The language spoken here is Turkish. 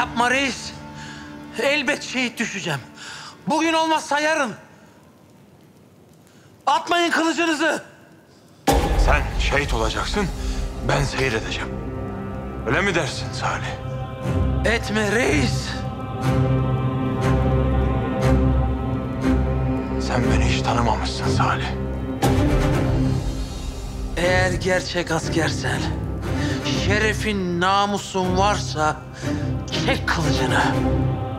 Yapma reis. Elbet şehit düşeceğim. Bugün olmazsa yarın. Atmayın kılıcınızı. Sen şehit olacaksın, ben seyredeceğim. Öyle mi dersin Salih? Etme reis. Sen beni hiç tanımamışsın Salih. Eğer gerçek askersen, şerefin, namusun varsa çek kılıcını.